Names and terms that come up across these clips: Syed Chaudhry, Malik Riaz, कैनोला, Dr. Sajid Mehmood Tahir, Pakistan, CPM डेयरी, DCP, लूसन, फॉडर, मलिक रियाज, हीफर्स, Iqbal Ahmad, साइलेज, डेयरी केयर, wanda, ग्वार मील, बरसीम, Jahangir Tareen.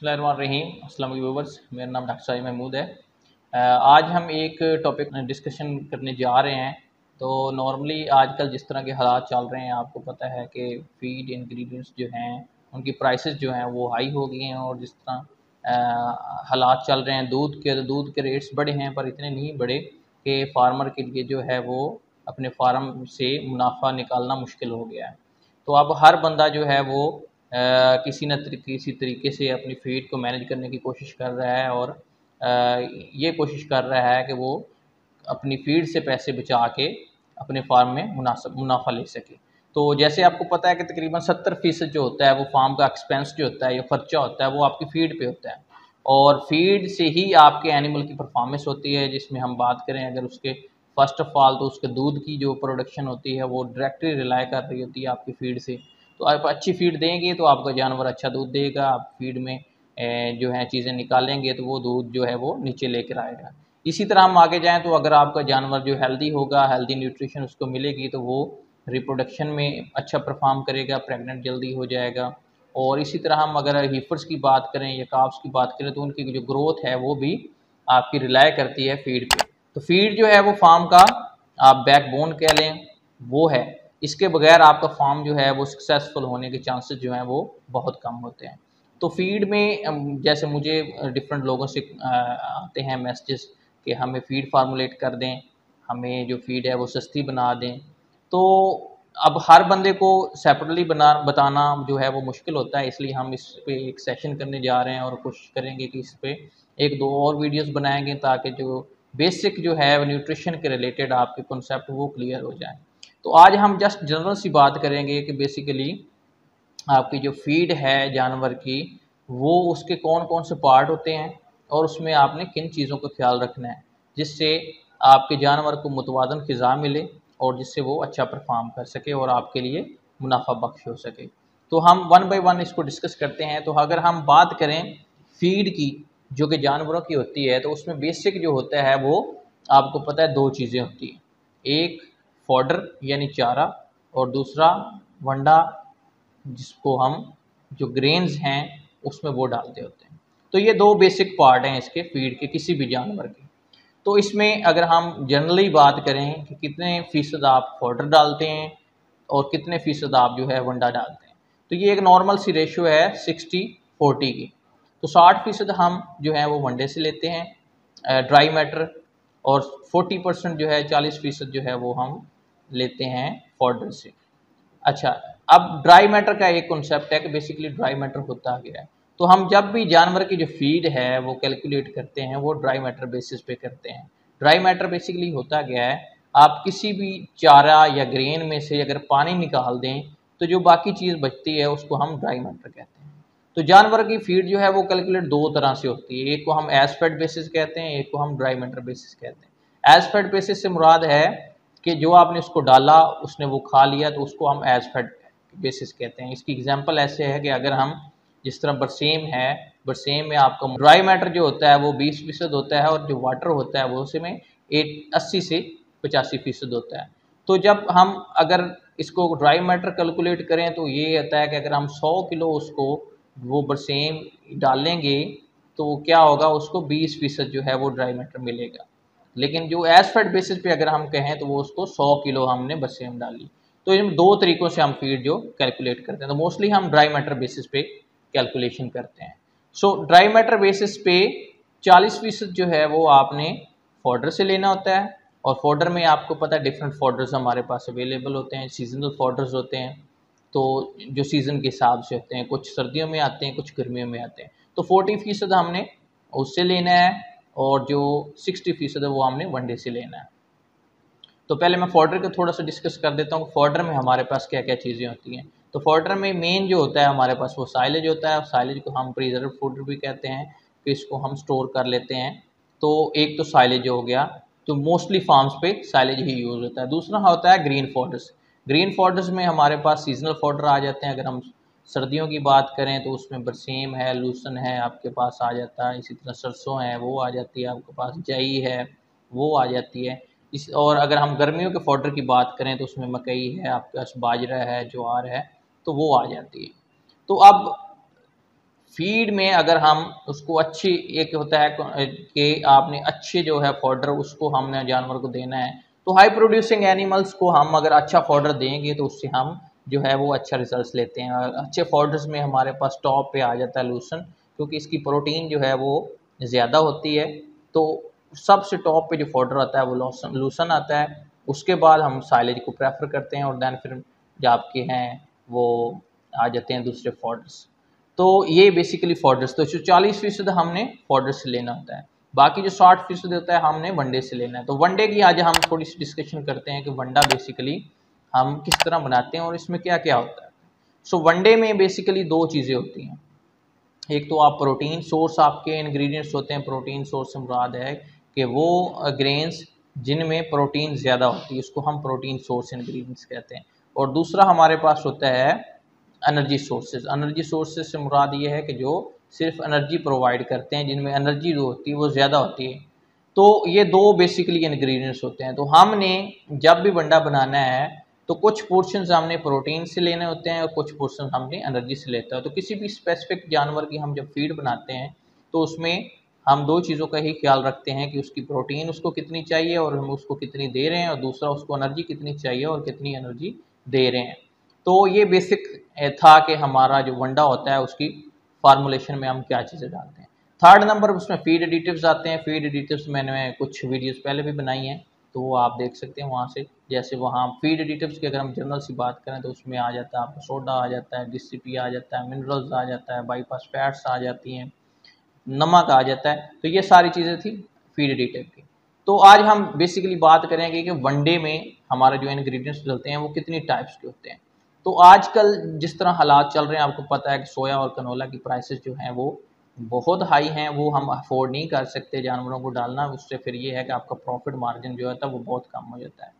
बिस्मिल्लाहिर्रहमानिर्रहीम। अस्सलाम वालेकुम व्यूअर्स, मेरा नाम डॉक्टर साजिद महमूद है। आज हम एक टॉपिक डिस्कशन करने जा रहे हैं। तो नॉर्मली आजकल जिस तरह के हालात चल रहे हैं, आपको पता है कि फीड इंग्रेडिएंट्स जो हैं उनकी प्राइसेस जो हैं वो हाई हो गई हैं, और जिस तरह हालात चल रहे हैं, दूध के रेट्स बढ़े हैं पर इतने नहीं बढ़े कि फार्मर के लिए जो है वो अपने फार्म से मुनाफा निकालना मुश्किल हो गया है। तो अब हर बंदा जो है वो किसी तरीके से अपनी फीड को मैनेज करने की कोशिश कर रहा है, और ये कोशिश कर रहा है कि वो अपनी फीड से पैसे बचा के अपने फार्म में मुनाफा ले सके। तो जैसे आपको पता है कि तकरीबन 70% जो होता है वो फार्म का एक्सपेंस जो होता है या खर्चा होता है वो आपकी फीड पे होता है, और फीड से ही आपके एनिमल की परफॉर्मेंस होती है। जिसमें हम बात करें अगर उसके फर्स्ट ऑफ ऑल तो उसके दूध की जो प्रोडक्शन होती है वो डायरेक्टली रिलाई कर रही होती है आपकी फीड से। तो आप अच्छी फीड देंगे तो आपका जानवर अच्छा दूध देगा। आप फीड में जो है चीज़ें निकालेंगे तो वो दूध जो है वो नीचे लेकर आएगा। इसी तरह हम आगे जाएं तो अगर आपका जानवर जो हेल्दी होगा, हेल्दी न्यूट्रिशन उसको मिलेगी तो वो रिप्रोडक्शन में अच्छा परफॉर्म करेगा, प्रेग्नेंट जल्दी हो जाएगा। और इसी तरह हम अगर हीफर्स की बात करें या काफ्स की बात करें तो उनकी जो ग्रोथ है वो भी आपकी रिलाई करती है फीड पर। तो फीड जो है वो फार्म का आप बैकबोन कह लें, वो है। इसके बगैर आपका फार्म जो है वो सक्सेसफुल होने के चांसेस जो हैं वो बहुत कम होते हैं। तो फीड में जैसे मुझे डिफरेंट लोगों से आते हैं मैसेजेस कि हमें फीड फार्मुलेट कर दें, हमें जो फीड है वो सस्ती बना दें। तो अब हर बंदे को सेपरेटली बताना जो है वो मुश्किल होता है, इसलिए हम इस पे एक सेशन करने जा रहे हैं और कोशिश करेंगे कि इस पे एक दो और वीडियोज़ बनाएंगे ताकि जो बेसिक जो है न्यूट्रिशन के रिलेटेड आपके कॉन्सेप्ट वो क्लियर हो जाए। तो आज हम जस्ट जनरल सी बात करेंगे कि बेसिकली आपकी जो फीड है जानवर की वो उसके कौन कौन से पार्ट होते हैं और उसमें आपने किन चीज़ों का ख्याल रखना है जिससे आपके जानवर को मुतवाज़न ग़िज़ा मिले और जिससे वो अच्छा परफॉर्म कर सके और आपके लिए मुनाफा बख्श हो सके। तो हम वन बाय वन इसको डिस्कस करते हैं। तो अगर हम बात करें फीड की जो कि जानवरों की होती है तो उसमें बेसिक जो होता है वो आपको पता है दो चीज़ें होती हैं, एक फॉडर यानी चारा और दूसरा वंडा जिसको हम जो ग्रेन्स हैं उसमें वो डालते होते हैं। तो ये दो बेसिक पार्ट हैं इसके फीड के किसी भी जानवर के। तो इसमें अगर हम जनरली बात करें कि कितने फ़ीसद आप फॉडर डालते हैं और कितने फ़ीसद आप जो है वंडा डालते हैं, तो ये एक नॉर्मल सी रेशो है 60-40 की। तो 60% हम जो है वो वंडे से लेते हैं ड्राई मैटर, और 40% जो है 40% जो है वो हम लेते हैं फॉडर से। अच्छा, अब ड्राई मैटर का एक कॉन्सेप्ट है कि बेसिकली ड्राई मैटर होता क्या है। तो हम जब भी जानवर की जो फीड है वो कैलकुलेट करते हैं वो ड्राई मैटर बेसिस पे करते हैं। ड्राई मैटर बेसिकली होता क्या है, आप किसी भी चारा या ग्रेन में से अगर पानी निकाल दें तो जो बाकी चीज़ बचती है उसको हम ड्राई मैटर कहते हैं। तो जानवर की फीड जो है वो कैलकुलेट दो तरह से होती है, एक को हम एज फेड बेसिस कहते हैं, एक को हम ड्राई मैटर बेसिस कहते हैं। एज फेड बेसिस से मुराद है कि जो आपने उसको डाला उसने वो खा लिया तो उसको हम एज फेड बेसिस कहते हैं। इसकी एग्जांपल ऐसे है कि अगर हम जिस तरह बरसेम है, बरसेम में आपका ड्राई मैटर जो होता है वो 20% होता है और जो वाटर होता है वो उसमें 80 से 85% होता है। तो जब हम अगर इसको ड्राई मैटर कैलकुलेट करें तो ये होता है कि अगर हम 100 किलो उसको वो बरसेम डालेंगे तो क्या होगा, उसको 20% जो है वो ड्राई मैटर मिलेगा। लेकिन जो एज फेड बेसिस पे अगर हम कहें तो वो उसको 100 किलो हमने बरसेम डाली। तो इन दो तरीक़ों से हम फीड जो कैलकुलेट करते हैं, तो मोस्टली हम ड्राई मैटर बेसिस पे कैलकुलेशन करते हैं। सो ड्राई मैटर बेसिस पे 40% जो है वो आपने फॉडर से लेना होता है, और फॉडर में आपको पता है डिफरेंट फॉडर्स हमारे पास अवेलेबल होते हैं, सीजनल फॉडर्स होते हैं तो जो सीज़न के हिसाब से होते हैं, कुछ सर्दियों में आते हैं कुछ गर्मियों में आते हैं। तो 40% हमने उससे लेना है और जो 60% है वो हमने वनडे से लेना है। तो पहले मैं फॉडर को थोड़ा सा डिस्कस कर देता हूँ, फॉडर में हमारे पास क्या क्या चीज़ें होती हैं। तो फॉडर में मेन जो होता है हमारे पास वो साइलेज होता है, साइलेज को हम प्रिजर्व फॉडर भी कहते हैं कि इसको हम स्टोर कर लेते हैं। तो एक तो साइलेज हो गया, तो मोस्टली फार्म्स पे साइलेज ही यूज़ होता है। दूसरा होता है ग्रीन फॉडर्स। ग्रीन फॉडर्स में हमारे पास सीजनल फॉडर आ जाते हैं, अगर हम सर्दियों की बात करें तो उसमें बरसीम है, लूसन है आपके पास आ जाता है, इसी तरह सरसों है वो आ जाती है आपके पास, जई है वो आ जाती है इस। और अगर हम गर्मियों के फॉडर की बात करें तो उसमें मकई है आपके पास, बाजरा है, ज्वार है, तो वो आ जाती है। तो अब फीड में अगर हम उसको अच्छी, एक होता है कि आपने अच्छे जो है फॉडर उसको हमने जानवर को देना है, तो हाई प्रोड्यूसिंग एनिमल्स को हम अगर अच्छा फॉडर देंगे तो उससे हम जो है वो अच्छा रिजल्ट लेते हैं। और अच्छे फॉडर्स में हमारे पास टॉप पे आ जाता है लूसन, क्योंकि इसकी प्रोटीन जो है वो ज़्यादा होती है। तो सबसे टॉप पे जो फॉडर आता है वो लूसन आता है। उसके बाद हम साइलेज को प्रेफर करते हैं और दैन फिर जो आपके हैं वो आ जाते हैं दूसरे फॉडर्स। तो ये बेसिकली फॉडर्स, तो 40% हमने फॉडर से लेना होता है, बाकी जो 60% होता है हमने वनडे से लेना है। तो वनडे की आज हम थोड़ी सी डिस्कशन करते हैं कि वनडा बेसिकली हम किस तरह बनाते हैं और इसमें क्या क्या होता है। सो वनडे में बेसिकली दो चीज़ें होती हैं, एक तो आप प्रोटीन सोर्स, आपके इंग्रेडिएंट्स होते हैं। प्रोटीन सोर्स से मुराद है कि वो ग्रेन्स जिनमें प्रोटीन ज़्यादा होती है उसको हम प्रोटीन सोर्स इंग्रेडिएंट्स कहते हैं। और दूसरा हमारे पास होता है एनर्जी सोर्सेज। एनर्जी सोर्सेज से मुराद ये है कि जो सिर्फ एनर्जी प्रोवाइड करते हैं, जिनमें एनर्जी जो होती है वो ज़्यादा होती है। तो ये दो बेसिकली इंग्रेडिएंट्स होते हैं। तो हमने जब भी वनडा बनाना है तो कुछ पोर्शंस हमने प्रोटीन से लेने होते हैं और कुछ पोर्शंस हमने एनर्जी से लेते हैं। तो किसी भी स्पेसिफिक जानवर की हम जब फीड बनाते हैं तो उसमें हम दो चीज़ों का ही ख्याल रखते हैं कि उसकी प्रोटीन उसको कितनी चाहिए और हम उसको कितनी दे रहे हैं, और दूसरा उसको एनर्जी कितनी चाहिए और कितनी एनर्जी दे रहे हैं। तो ये बेसिक था कि हमारा जो वनडा होता है उसकी फार्मूलेशन में हम क्या चीज़ें डालते हैं। थर्ड नंबर उसमें फीड एडिटिव्स आते हैं। फीड एडिटिव्स मैंने कुछ वीडियोज़ पहले भी बनाई हैं, तो वो आप देख सकते हैं वहाँ से। जैसे वहाँ फीड एडिटिव्स की अगर हम जनरल सी बात करें तो उसमें आ जाता है आपका सोडा आ जाता है, DCP आ जाता है, मिनरल्स आ जाता है, बाईपास फैट्स आ जाती हैं, नमक आ जाता है। तो ये सारी चीज़ें थी फीड एडिटिव की। तो आज हम बेसिकली बात करेंगे कि वनडे में हमारे जो इन्ग्रीडियंट्स चलते हैं वो कितनी टाइप्स के होते हैं। तो आजकल जिस तरह हालात चल रहे हैं, आपको पता है कि सोया और कनोला की प्राइसेस जो हैं वो बहुत हाई हैं, वो हम अफोर्ड नहीं कर सकते जानवरों को डालना। उससे फिर ये है कि आपका प्रॉफिट मार्जिन जो होता है वो बहुत कम हो जाता है।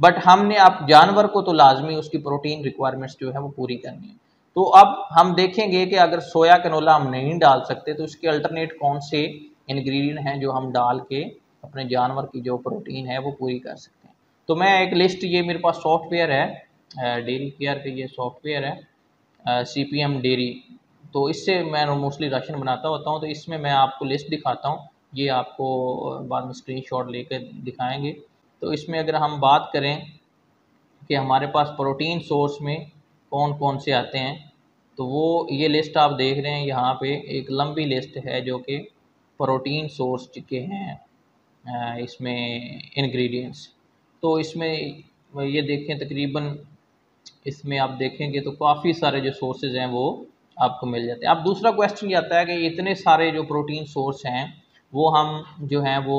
बट हमने आप जानवर को तो लाजमी उसकी प्रोटीन रिक्वायरमेंट्स जो है वो पूरी करनी है। तो अब हम देखेंगे कि अगर सोया कैनोला हम नहीं डाल सकते तो उसके अल्टरनेट कौन से इंग्रेडिएंट हैं जो हम डाल के अपने जानवर की जो प्रोटीन है वो पूरी कर सकते हैं। तो मैं एक लिस्ट, ये मेरे पास सॉफ्टवेयर है डेयरी केयर के, ये सॉफ्टवेयर है CPM डेयरी, तो इससे मैं मोस्टली राशन बनाता होता हूँ। तो इसमें मैं आपको लिस्ट दिखाता हूँ, ये आपको बाद में स्क्रीनशॉट लेकर दिखाएंगे। तो इसमें अगर हम बात करें कि हमारे पास प्रोटीन सोर्स में कौन कौन से आते हैं, तो वो ये लिस्ट आप देख रहे हैं, यहाँ पे एक लंबी लिस्ट है जो कि प्रोटीन सोर्स के हैं इसमें इंग्रेडिएंट्स। तो इसमें ये देखें तकरीबन, इसमें आप देखेंगे तो काफ़ी सारे जो सोर्सेज हैं वो आपको मिल जाते हैं। अब दूसरा क्वेश्चन ये आता है कि इतने सारे जो प्रोटीन सोर्स हैं वो हम जो हैं वो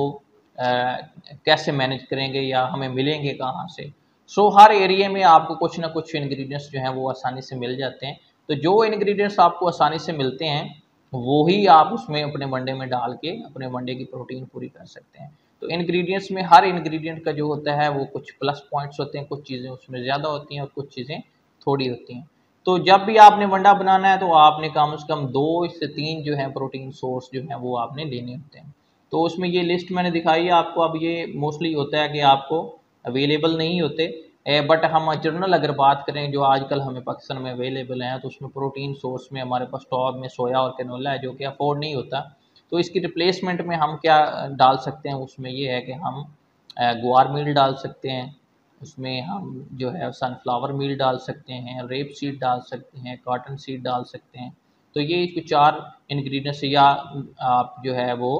कैसे मैनेज करेंगे या हमें मिलेंगे कहाँ से। सो हर एरिया में आपको कुछ ना कुछ इंग्रेडिएंट्स जो हैं वो आसानी से मिल जाते हैं। तो जो इंग्रेडिएंट्स आपको आसानी से मिलते हैं वो ही आप उसमें अपने वनडे में डाल के अपने वनडे की प्रोटीन पूरी कर सकते हैं। तो इंग्रेडिएंट्स में हर इंग्रेडिएंट का जो होता है वो कुछ प्लस पॉइंट्स होते हैं, कुछ चीज़ें उसमें ज़्यादा होती हैं और कुछ चीज़ें थोड़ी होती हैं। तो जब भी आपने वनडा बनाना है तो आपने कम से कम 2 से 3 जो है प्रोटीन सोर्स जो हैं वो आपने लेने होते हैं। तो उसमें ये लिस्ट मैंने दिखाई है आपको। अब ये मोस्टली होता है कि आपको अवेलेबल नहीं होते, बट हम जनरल अगर बात करें जो आजकल हमें पाकिस्तान में अवेलेबल हैं, तो उसमें प्रोटीन सोर्स में हमारे पास टॉप में सोया और कैनोला है जो कि अफोर्ड नहीं होता। तो इसकी रिप्लेसमेंट में हम क्या डाल सकते हैं, उसमें ये है कि हम ग्वार मील डाल सकते हैं, उसमें हम जो है सनफ्लावर मील डाल सकते हैं, रेप सीड डाल सकते हैं, कॉटन सीड डाल सकते हैं। तो ये कुछ 4 इंग्रेडिएंट्स, या आप जो है वो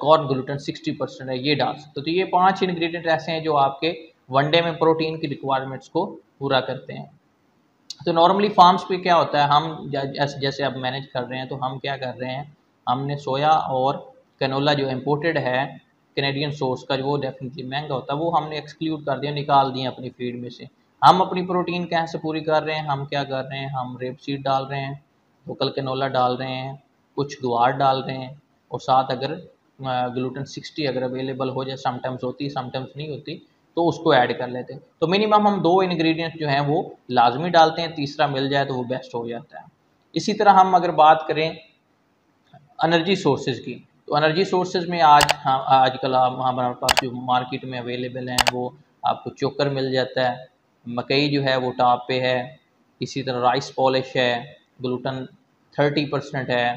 कॉर्न ग्लूटेन 60% है ये डाल सकते हो। तो ये 5 इंग्रेडिएंट ऐसे हैं जो आपके वनडे में प्रोटीन की रिक्वायरमेंट्स को पूरा करते हैं। तो नॉर्मली फार्म्स पे क्या होता है, हम जैसे अब मैनेज कर रहे हैं तो हम क्या कर रहे हैं, हमने सोया और कैनोला जो इम्पोर्टेड है कैनेडियन सोर्स का, जो वो डेफिनेटली महंगा होता है, वो हमने एक्सक्लूड कर दिया, निकाल दिया अपनी फीड में से। हम अपनी प्रोटीन कहाँ से पूरी कर रहे हैं, हम क्या कर रहे हैं, हम रेप सीड डाल रहे हैं, लोकल कैनोला डाल रहे हैं, कुछ ग्वार डाल रहे हैं, और साथ अगर ग्लूटेन 60 अगर अवेलेबल हो जाए, समटाइम्स होती है समटाइम्स नहीं होती, तो उसको ऐड कर लेते हैं। तो मिनिमम हम 2 इंग्रेडिएंट्स जो हैं वो लाजमी डालते हैं, तीसरा मिल जाए तो वो बेस्ट हो जाता है। इसी तरह हम अगर बात करें एनर्जी सोर्सेज की, तो एनर्जी सोर्सेज में आजकल हमारे पास जो मार्केट में अवेलेबल हैं वो आपको चोकर मिल जाता है, मकई जो है वो टॉप पे है, इसी तरह राइस पॉलिश है, ग्लूटन 30% है,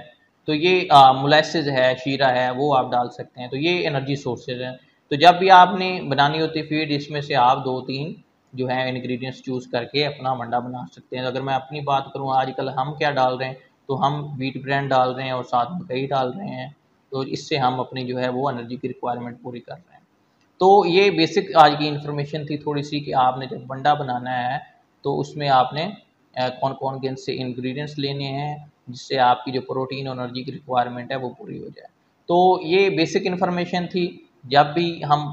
तो ये मोलेसेस है, शीरा है, वो आप डाल सकते हैं। तो ये एनर्जी सोर्सेज हैं। तो जब भी आपने बनानी होती फीड, इसमें से आप 2-3 जो है इंग्रेडिएंट्स चूज़ करके अपना मंडा बना सकते हैं। तो अगर मैं अपनी बात करूँ, आजकल हम क्या डाल रहे हैं, तो हम व्हीट ब्रांड डाल रहे हैं और साथ में कई डाल रहे हैं, तो इससे हम अपनी जो है वो एनर्जी की रिक्वायरमेंट पूरी कर रहे हैं। तो ये बेसिक आज की इन्फॉर्मेशन थी थोड़ी सी कि आपने जब मंडा बनाना है तो उसमें आपने कौन कौन कौन से इंग्रेडिएंट्स लेने हैं जिससे आपकी जो प्रोटीन और एनर्जी की रिक्वायरमेंट है वो पूरी हो जाए। तो ये बेसिक इन्फॉर्मेशन थी। जब भी हम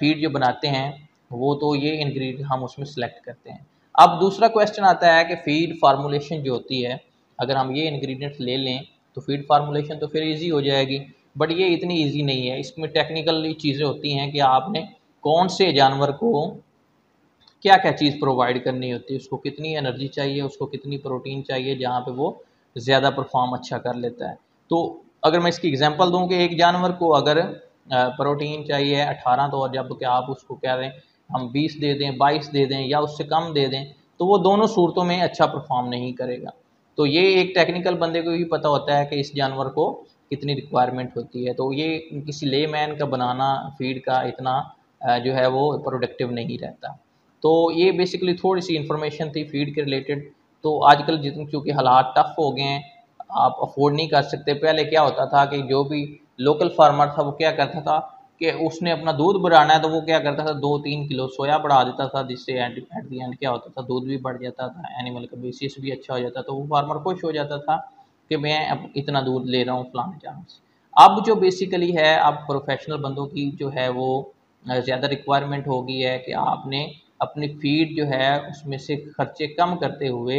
फीड जो बनाते हैं वो, तो ये इंग्रेडिएंट हम उसमें सेलेक्ट करते हैं। अब दूसरा क्वेश्चन आता है कि फीड फार्मूलेशन जो होती है, अगर हम ये इंग्रेडिएंट्स ले लें तो फीड फार्मूलेशन तो फिर ईजी हो जाएगी, बट ये इतनी ईजी नहीं है। इसमें टेक्निकल चीज़ें होती हैं कि आपने कौन से जानवर को क्या क्या चीज़ प्रोवाइड करनी होती है, उसको कितनी एनर्जी चाहिए, उसको कितनी प्रोटीन चाहिए, जहाँ पे वो ज़्यादा परफॉर्म अच्छा कर लेता है। तो अगर मैं इसकी एग्जांपल दूं कि एक जानवर को अगर प्रोटीन चाहिए 18, तो जबकि आप उसको कह रहे हैं हम 20 दे दें, 22 दे दें या उससे कम दे दें, तो वो दोनों सूरतों में अच्छा परफॉर्म नहीं करेगा। तो ये एक टेक्निकल बंदे को भी पता होता है कि इस जानवर को कितनी रिक्वायरमेंट होती है। तो ये किसी लेमैन का बनाना फीड का इतना जो है वो प्रोडक्टिव नहीं रहता। तो ये बेसिकली थोड़ी सी इन्फॉर्मेशन थी फीड के रिलेटेड। तो आजकल जितने क्योंकि हालात टफ हो गए हैं, आप अफोर्ड नहीं कर सकते। पहले क्या होता था कि जो भी लोकल फार्मर था वो क्या करता था कि उसने अपना दूध बढ़ाना है, तो वो क्या करता था 2-3 किलो सोया बढ़ा देता था, जिससे एट दी एंड क्या होता था, दूध भी बढ़ जाता था, एनिमल का बेसिस भी अच्छा हो जाता। तो वो फार्मर खुश हो जाता था कि मैं अब इतना दूध ले रहा हूँ फलाने जानवर से। अब जो बेसिकली है, अब प्रोफेशनल बंदों की जो है वो ज़्यादा रिक्वायरमेंट हो गई है कि आपने अपनी फीड जो है उसमें से खर्चे कम करते हुए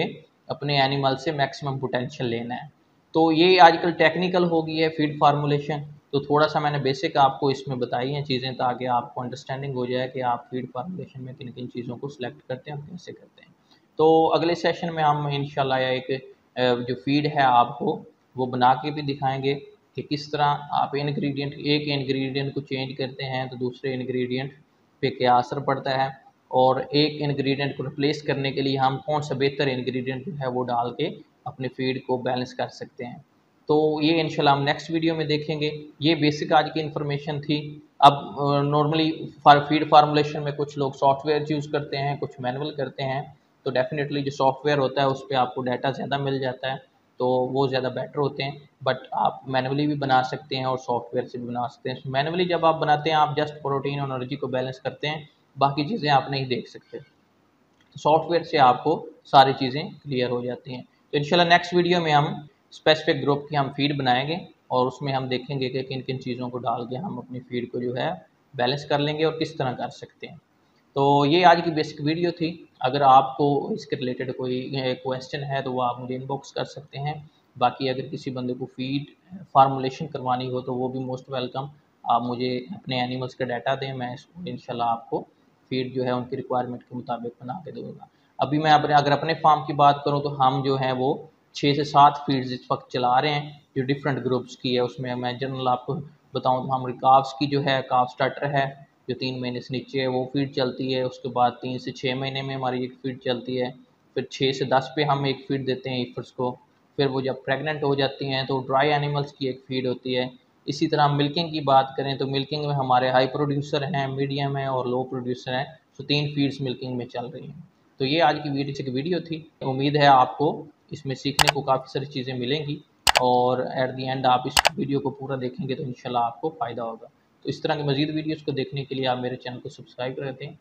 अपने एनिमल से मैक्सिमम पोटेंशियल लेना है। तो ये आजकल टेक्निकल हो गई है फीड फार्मूलेशन। तो थोड़ा सा मैंने बेसिक आपको इसमें बताई हैं चीज़ें, ताकि आपको अंडरस्टैंडिंग हो जाए कि आप फीड फार्मूलेशन में किन किन चीज़ों को सिलेक्ट करते हैं और कैसे करते हैं। तो अगले सेशन में हम इंशाल्लाह एक जो फीड है आपको वो बना के भी दिखाएंगे कि किस तरह आप इन्ग्रीडियंट, एक इन्ग्रीडियंट को चेंज करते हैं तो दूसरे इन्ग्रीडियंट पे क्या असर पड़ता है, और एक इन्ग्रीडियंट को रिप्लेस करने के लिए हम कौन सा बेहतर इन्ग्रीडियंट जो है वो डाल के अपने फीड को बैलेंस कर सकते हैं। तो ये इंशाल्लाह हम नेक्स्ट वीडियो में देखेंगे। ये बेसिक आज की इन्फॉर्मेशन थी। अब नॉर्मली फीड फार्मूलेशन में कुछ लोग सॉफ्टवेयर यूज़ करते हैं, कुछ मैनुअल करते हैं। तो डेफिनेटली जो सॉफ्टवेयर होता है उस पर आपको डाटा ज़्यादा मिल जाता है, तो वो ज़्यादा बेटर होते हैं, बट आप मैनुअली भी बना सकते हैं और सॉफ्टवेयर से भी बना सकते हैं। मैनुअली जब आप बनाते हैं आप जस्ट प्रोटीन और एनर्जी को बैलेंस करते हैं, बाकी चीज़ें आप नहीं देख सकते। सॉफ्टवेयर से आपको सारी चीज़ें क्लियर हो जाती हैं। तो इंशाल्लाह नेक्स्ट वीडियो में हम स्पेसिफिक ग्रुप की हम फीड बनाएंगे और उसमें हम देखेंगे कि किन किन चीज़ों को डाल के हम अपनी फीड को जो है बैलेंस कर लेंगे और किस तरह कर सकते हैं। तो ये आज की बेसिक वीडियो थी। अगर आपको इसके रिलेटेड कोई क्वेश्चन है तो वो आप मुझे इनबॉक्स कर सकते हैं। बाकी अगर किसी बंदे को फीड फार्मूलेशन करवानी हो तो वो भी मोस्ट वेलकम, आप मुझे अपने एनिमल्स का डाटा दें, मैं इंशाल्लाह आपको फीड जो है उनकी रिक्वायरमेंट के मुताबिक बना के दूँगा। अभी मैं अगर अपने फार्म की बात करूँ तो हम जो है वो 6 से 7 फीड्स इस वक्त चला रहे हैं जो डिफरेंट ग्रुप्स की है। उसमें मैं जनरल आपको बताऊं तो हम काफ्स की जो है, काफ स्टार्टर है जो 3 महीने से नीचे है वो फीड चलती है। उसके बाद 3 से 6 महीने में हमारी एक फीड चलती है, फिर 6 से 10 पे हम एक फीड देते हैं ईफर्स को, फिर वो जब प्रेगनेंट हो जाती हैं तो ड्राई एनिमल्स की एक फीड होती है। इसी तरह हम मिल्किंग की बात करें तो मिल्किंग में हमारे हाई प्रोड्यूसर हैं, मीडियम है और लो प्रोड्यूसर हैं, तो 3 फीड्स मिल्किंग में चल रही हैं। तो ये आज की वीडियो थी। उम्मीद है आपको इसमें सीखने को काफ़ी सारी चीज़ें मिलेंगी और एट दी एंड आप इस वीडियो को पूरा देखेंगे तो इंशाल्लाह आपको फ़ायदा होगा। तो इस तरह की मज़ीद वीडियोस को देखने के लिए आप मेरे चैनल को सब्सक्राइब कर दें।